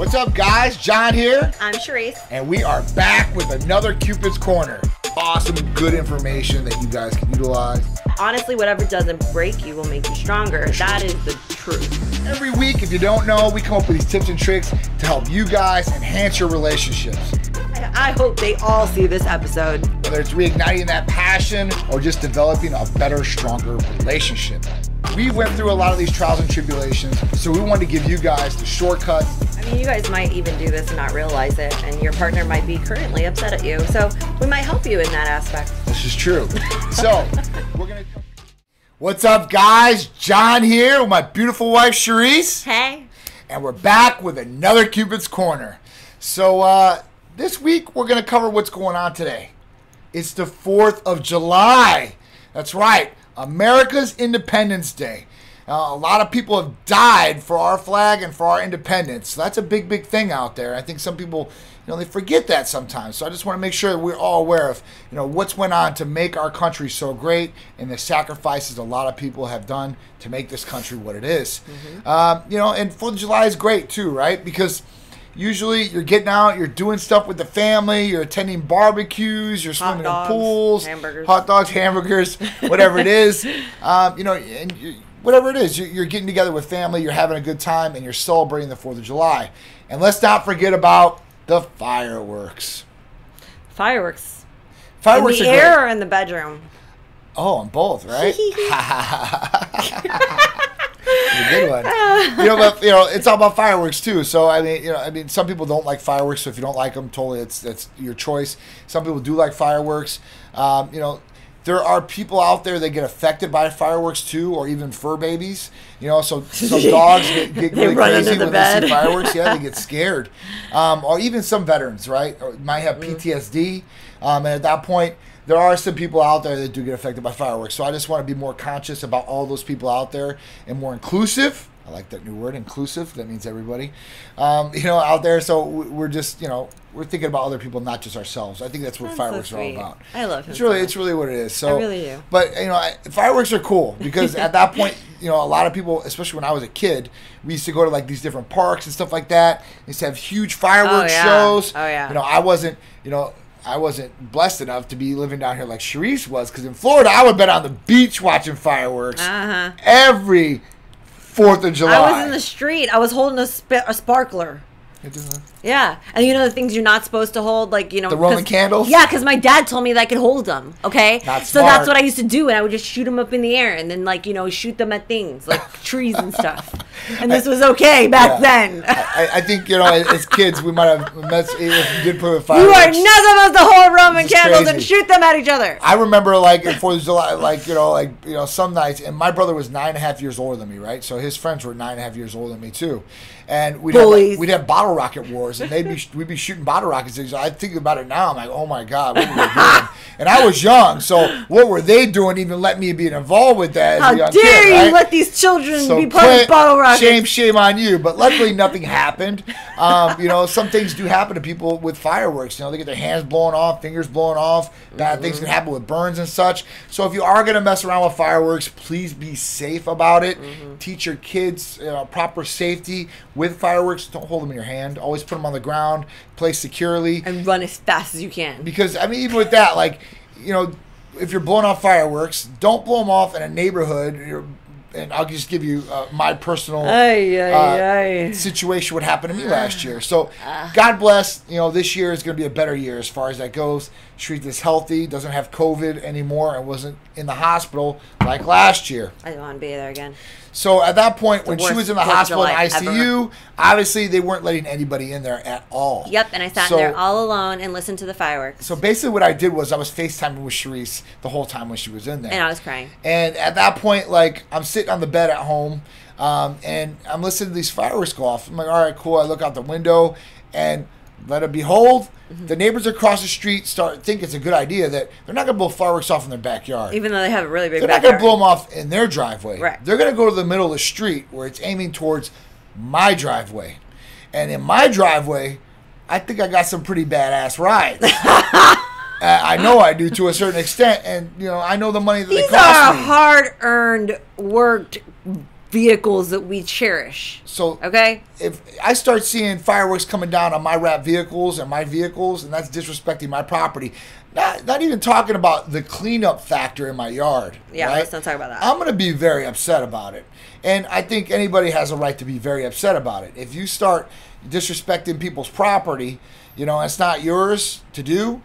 What's up, guys? John here. I'm Sharice. And we are back with another Cupid's Corner. Awesome, good information that you guys can utilize. Honestly, whatever doesn't break you will make you stronger. That is the truth. Every week, if you don't know, we come up with these tips and tricks to help you guys enhance your relationships. I hope they all see this episode. Whether it's reigniting that passion or just developing a better, stronger relationship. We went through a lot of these trials and tribulations, so we wanted to give you guys the shortcuts. I mean, you guys might even do this and not realize it, and your partner might be currently upset at you, so we might help you in that aspect. This is true. So, we're going to... What's up, guys? John here with my beautiful wife, Sharice. Hey. And we're back with another Cupid's Corner. So, this week, we're going to cover what's going on today. It's the 4th of July. That's right. America's Independence Day. A lot of people have died for our flag and for our independence. So that's a big, big thing out there. I think some people, you know, they forget that sometimes. So I just want to make sure that we're all aware of, you know, what's went on to make our country so great and the sacrifices a lot of people have done to make this country what it is. You know, and 4th of July is great too, right? Because usually you're getting out, you're doing stuff with the family, you're attending barbecues, you're swimming in pools, hot dogs, hamburgers, whatever it is. You know, and whatever it is, you're getting together with family, you're having a good time, and you're celebrating the 4th of July. And let's not forget about the fireworks. Fireworks. Fireworks in the air or in the bedroom? Oh, on both, right? It's a good one. You know, but you know, it's all about fireworks too. So I mean, you know, I mean, some people don't like fireworks. So if you don't like them, totally, that's your choice. Some people do like fireworks. You know, there are people out there that get affected by fireworks too, or even fur babies. You know, so some dogs get really crazy when they see fireworks. Yeah, they get scared. Or even some veterans, right, or might have PTSD. And at that point, there are some people out there that do get affected by fireworks. So I just want to be more conscious about all those people out there and more inclusive. I like that new word, inclusive. That means everybody, you know, out there. So we're just, you know, we're thinking about other people, not just ourselves. I think that's what fireworks are all about. I love it. It's really what it is. So, I really do. But, you know, fireworks are cool because at that point, you know, a lot of people, especially when I was a kid, we used to go to like these different parks and stuff like that. We used to have huge fireworks shows. Oh, yeah. You know, I wasn't blessed enough to be living down here like Sharice was, because in Florida, I would have been on the beach watching fireworks every 4th of July. I was in the street. I was holding a sparkler. Yeah. And you know the things you're not supposed to hold? Like, you know, the Roman candles? Yeah, because my dad told me that I could hold them. Okay? Not smart. So that's what I used to do. And I would just shoot them up in the air and then, like, you know, shoot them at things, like trees and stuff. And this was okay back then. I think, you know, as kids, we might have messed if you did put with fireworks. You are not supposed to hold Roman candles and shoot them at each other. I remember, like, in 4th of July, like, you know, some nights, and my brother was 9.5 years older than me, right? So his friends were 9.5 years older than me, too. And we'd have bottle rocket wars, and we'd be shooting bottle rockets. I think about it now. I'm like, oh my God, what were they doing? And I was young, so what were they doing? Even let me be involved with that? How dare you let these children be playing bottle rockets? Shame on you. But luckily, nothing happened. You know, some things do happen to people with fireworks. You know, they get their hands blown off, fingers blown off. Bad things can happen with burns and such. So if you are gonna mess around with fireworks, please be safe about it. Teach your kids proper safety with fireworks. Don't hold them in your hand. Always put them on the ground, play securely, and run as fast as you can. Because I mean, even with that, like, you know, if you're blowing off fireworks, don't blow them off in a neighborhood. And I'll just give you my personal situation. What happened to me last year. So God bless. You know, this year is going to be a better year as far as that goes. Sharice is healthy, doesn't have COVID anymore, and wasn't in the hospital like last year. I don't want to be there again. So at that point, when she was in the hospital in ICU, obviously they weren't letting anybody in there at all. Yep, and I sat in there all alone and listened to the fireworks. So basically what I did was I was FaceTiming with Sharice the whole time when she was in there. And I was crying. And at that point, like, I'm sitting on the bed at home, and I'm listening to these fireworks go off. I'm like, all right, cool. I look out the window, and let it behold, the neighbors across the street think it's a good idea that they're not going to blow fireworks off in their backyard. Even though they have a really big backyard. They're not going to blow them off in their driveway. Right. They're going to go to the middle of the street where it's aiming towards my driveway. And in my driveway, I think I got some pretty badass rides. I know I do to a certain extent. And, you know, I know the money that they cost me. These are hard-earned, worked vehicles that we cherish. So okay, if I start seeing fireworks coming down on my wrapped vehicles and my vehicles, and that's disrespecting my property. Not even talking about the cleanup factor in my yard. Yeah, right? Let's not talk about that. I'm going to be very upset about it. And I think anybody has a right to be very upset about it. If you start disrespecting people's property, you know, it's not yours to do,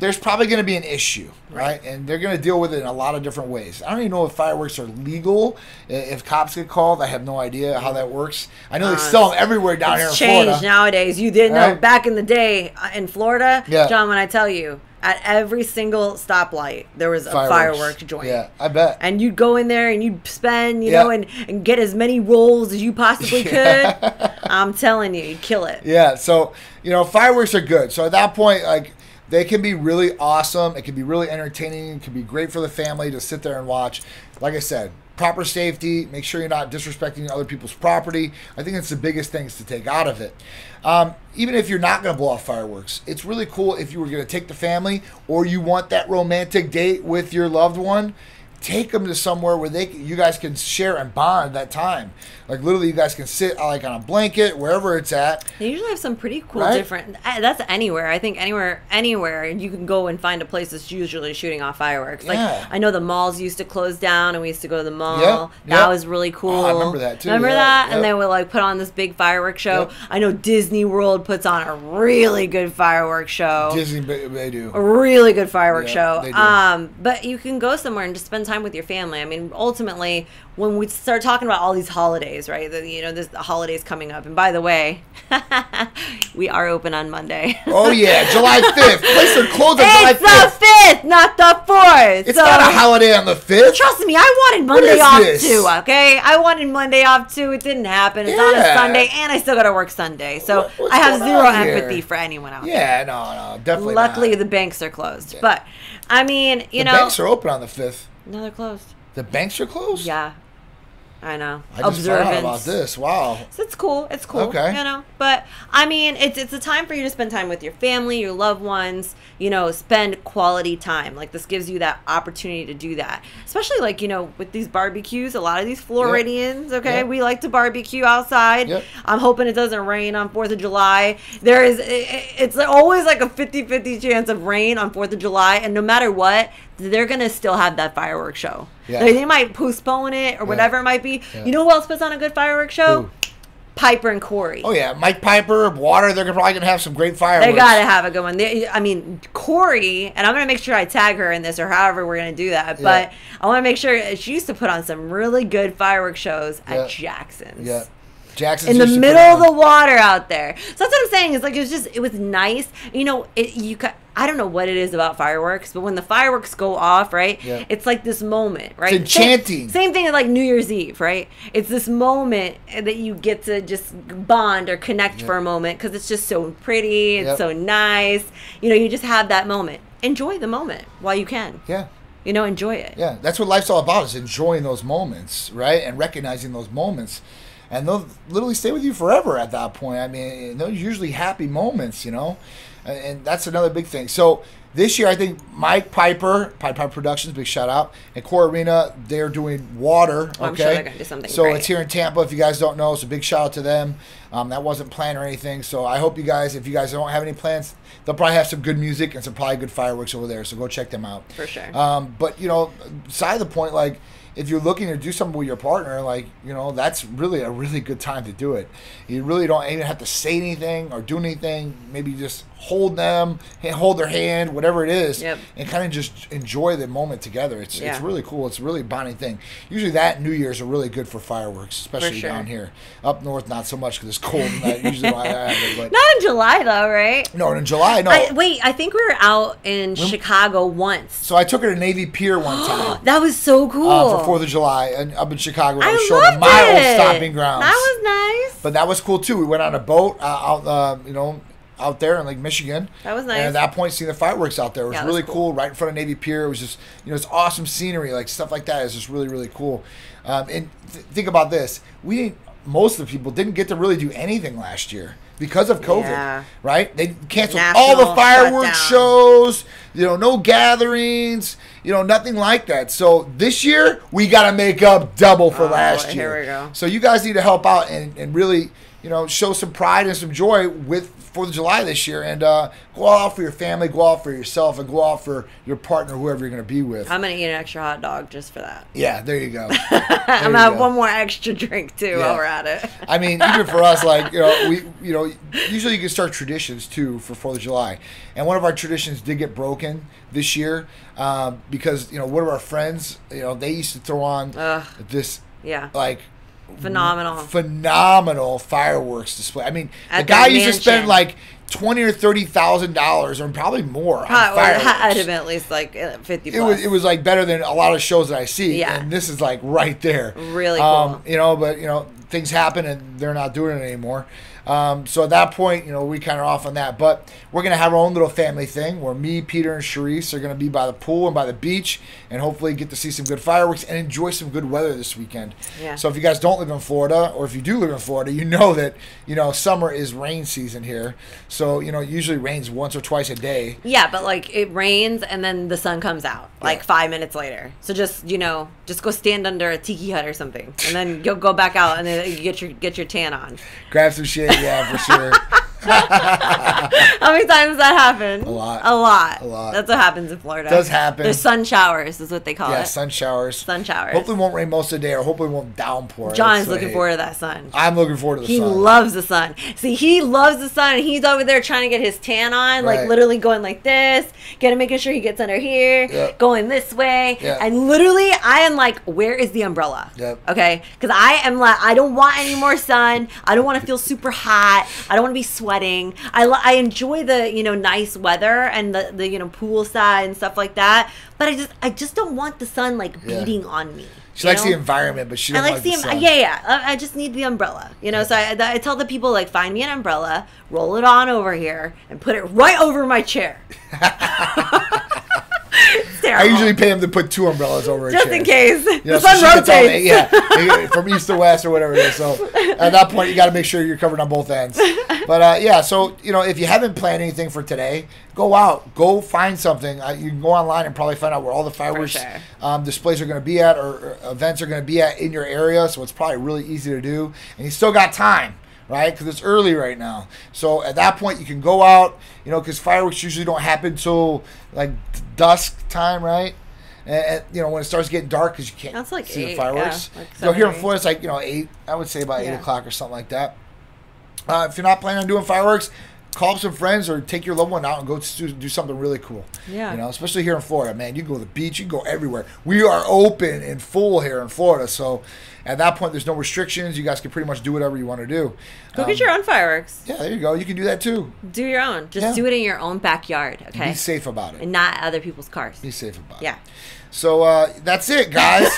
there's probably going to be an issue, right? And they're going to deal with it in a lot of different ways. I don't even know if fireworks are legal, if cops get called. I have no idea how that works. I know they sell them everywhere down here in Florida. It's changed nowadays. You didn't know back in the day in Florida, John, when I tell you, at every single stoplight, there was a firework joint. Yeah, I bet. And you'd go in there and you'd spend, you know, and get as many rolls as you possibly could. I'm telling you, you'd kill it. Yeah, so, you know, fireworks are good. So at that point, like, they can be really awesome. It can be really entertaining. It can be great for the family to sit there and watch. Like I said, proper safety. Make sure you're not disrespecting other people's property. I think that's the biggest things to take out of it. Even if you're not going to blow off fireworks, it's really cool if you were going to take the family or you want that romantic date with your loved one. Take them to somewhere where they you guys can share and bond that time. Like literally, you guys can sit like on a blanket wherever it's at. They usually have some pretty cool different. That's anywhere. I think anywhere you can go and find a place that's usually shooting off fireworks. Like I know the malls used to close down, and we used to go to the mall. That was really cool. Oh, I remember that too. Remember that? And they would like put on this big fireworks show. I know Disney World puts on a really good fireworks show. Disney, they do a really good fireworks show. They do. But you can go somewhere and just spend time with your family. I mean, ultimately, when we start talking about all these holidays, right? You know, there's the holidays coming up. And by the way, we are open on Monday. Oh, yeah. July 5th. Place are closed on July 5th. It's the 5th, not the 4th. It's not a holiday on the 5th. Trust me, I wanted Monday off too, okay? I wanted Monday off too. It didn't happen. It's on a Sunday, and I still got to work Sunday. So I have zero empathy for anyone out there. Yeah, no, definitely Luckily, the banks are closed. Yeah. But, I mean, you know. The banks are open on the 5th. No, they're closed. The banks are closed? Yeah. I know. I just found out about this. Wow. So it's cool. It's cool. Okay. You know, but I mean, it's a time for you to spend time with your family, your loved ones, you know, spend quality time. Like this gives you that opportunity to do that. Especially like, you know, with these barbecues, a lot of these Floridians, okay, we like to barbecue outside. I'm hoping it doesn't rain on 4th of July. There is, it's always like a 50-50 chance of rain on 4th of July. And no matter what, they're going to still have that fireworks show. Yeah. Like they might postpone it or whatever it might be. Yeah. You know who else puts on a good fireworks show? Ooh. Piper and Corey. Oh, yeah. Mike Piper, Water, they're probably going to have some great fireworks. They got to have a good one. They, I mean, Corey, and I'm going to make sure I tag her in this or however we're going to do that, but I want to make sure she used to put on some really good fireworks shows at Jackson's. Yeah. Jackson's in the middle of the water out there. So that's what I'm saying. It's like, it was nice. You know, I don't know what it is about fireworks, but when the fireworks go off, right? Yeah. It's like this moment, right? It's enchanting. Same thing as like New Year's Eve, right? It's this moment that you get to just bond or connect for a moment because it's just so pretty. It's so nice. You know, you just have that moment. Enjoy the moment while you can. Yeah. You know, enjoy it. Yeah. That's what life's all about, is enjoying those moments, right? And recognizing those moments. And they'll literally stay with you forever at that point. I mean, those are usually happy moments, you know. And that's another big thing. So this year, I think Mike Piper, Piper Productions, big shout out, and Core Arena, they're doing Water. Okay, I'm sure they're going to do something great. It's here in Tampa. If you guys don't know, so big shout out to them. That wasn't planned or anything. So I hope you guys, if you guys don't have any plans, they'll probably have some good music and some probably good fireworks over there. So go check them out for sure. But you know, side of the point, like, if you're looking to do something with your partner, like, you know, that's really a really good time to do it. You really don't even have to say anything or do anything. Maybe just hold them, hold their hand, whatever it is, and kind of just enjoy the moment together. It's really cool. It's a really bonding thing. Usually that New Year's are really good for fireworks, especially down here. Up north, not so much because it's cold. Usually not in July, though, right? No, in July, no. I think we were out in Chicago once. So I took her to Navy Pier one time. That was so cool. For 4th of July and up in Chicago. I was showing my old stomping grounds. That was nice. But that was cool, too. We went on a boat out, you know, out there in Lake Michigan. That was nice. And at that point, seeing the fireworks out there was really cool. Right in front of Navy Pier. It was just, you know, it's awesome scenery. Like, stuff like that is just really, really cool. And think about this. We didn't most of the people didn't get to really do anything last year because of COVID, right? They canceled all the fireworks shows, you know, no gatherings, you know, nothing like that. So this year, we got to make up double for last year. Here we go. So you guys need to help out and really, you know, show some pride and some joy with 4th of July this year. And go out for your family, go out for yourself, and go out for your partner, whoever you're going to be with. I'm going to eat an extra hot dog just for that. Yeah, there you go. I'm going to have one more extra drink, too, while we're at it. I mean, even for us, like, you know, usually you can start traditions, too, for 4th of July. And one of our traditions did get broken this year because, you know, one of our friends, you know, they used to throw on this, like, phenomenal fireworks display. I mean, the guy used to spend like $20,000 or $30,000, or probably more. I'd have been at least like 50. It was like better than a lot of shows that I see. Yeah. And this is like right there. Really cool. You know, but you know, things happen and they're not doing it anymore. So at that point, you know, we kind of off on that. But we're going to have our own little family thing where me, Peter, and Sharice are going to be by the pool and by the beach and hopefully get to see some good fireworks and enjoy some good weather this weekend. Yeah. So if you guys don't live in Florida, or if you do live in Florida, you know that, you know, summer is rain season here. So, you know, it usually rains once or twice a day. Yeah, but like it rains and then the sun comes out like 5 minutes later. So just, you know, just go stand under a tiki hut or something and then you'll go back out and then you get your tan on. Grab some shade. Yeah, for sure. How many times does that happen? A lot. A lot. A lot. That's what happens in Florida. It does happen. There's sun showers is what they call it. Yeah, sun showers. Sun showers. Hopefully it won't rain most of the day, or hopefully it won't downpour. John's looking forward to that sun. I'm looking forward to the sun. He loves the sun. See, he loves the sun. And he's over there trying to get his tan on, like literally going like this, making sure he gets under here, going this way. Yep. And literally, I am like, where is the umbrella? Yep. Okay? Because I am like, I don't want any more sun. I don't want to feel super hot. I don't want to be sweating. I enjoy the, you know, nice weather and the you know, poolside and stuff like that, but I just don't want the sun like beating on me. She likes the environment, but she doesn't like the sun. I just need the umbrella, you know. So I tell the people, like, find me an umbrella, roll it on over here, and put it right over my chair. I usually pay him to put 2 umbrellas over a chair. Just in case. You know, the sun rotates. From east to west or whatever it is. So at that point, you got to make sure you're covered on both ends. But yeah, so, you know, if you haven't planned anything for today, go out. Go find something. You can go online and probably find out where all the fireworks displays are going to be at, or events are going to be at in your area. So it's probably really easy to do. And you still got time. Right? Because it's early right now. So at that point, you can go out, you know, because fireworks usually don't happen till like dusk time, right? And you know, when it starts getting dark, because you can't like see the fireworks. Yeah, like 7, so here in Florida, it's like, you know, 8, I would say about 8 o'clock or something like that. If you're not planning on doing fireworks, call up some friends or take your loved one out and go do something really cool. Yeah. You know, especially here in Florida, man. You can go to the beach. You can go everywhere. We are open and full here in Florida. So at that point, there's no restrictions. You guys can pretty much do whatever you want to do. Go get your own fireworks. Yeah, there you go. You can do that too. Do your own. Just do it in your own backyard, okay? Be safe about it. And not other people's cars. Be safe about it. Yeah. So that's it, guys.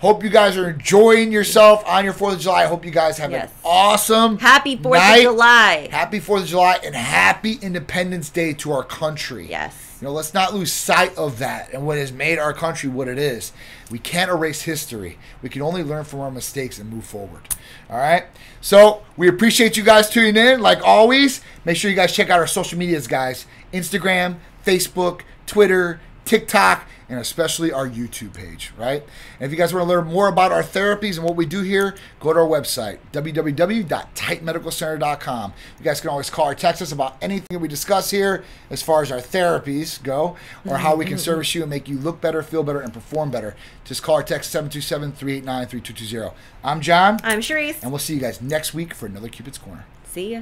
Hope you guys are enjoying yourself on your 4th of July. I hope you guys have an awesome Happy 4th of July. Happy 4th of July and happy Independence Day to our country. Yes. You know, let's not lose sight of that and what has made our country what it is. We can't erase history. We can only learn from our mistakes and move forward. All right? So we appreciate you guys tuning in. Like always, make sure you guys check out our social medias, guys. Instagram, Facebook, Twitter, TikTok, and especially our YouTube page, right? And if you guys want to learn more about our therapies and what we do here, go to our website, www.tightmedicalcenter.com. You guys can always call or text us about anything that we discuss here as far as our therapies go, or how we can service you and make you look better, feel better, and perform better. Just call or text 727-389-3220. I'm John. I'm Sharice. And we'll see you guys next week for another Cupid's Corner. See ya.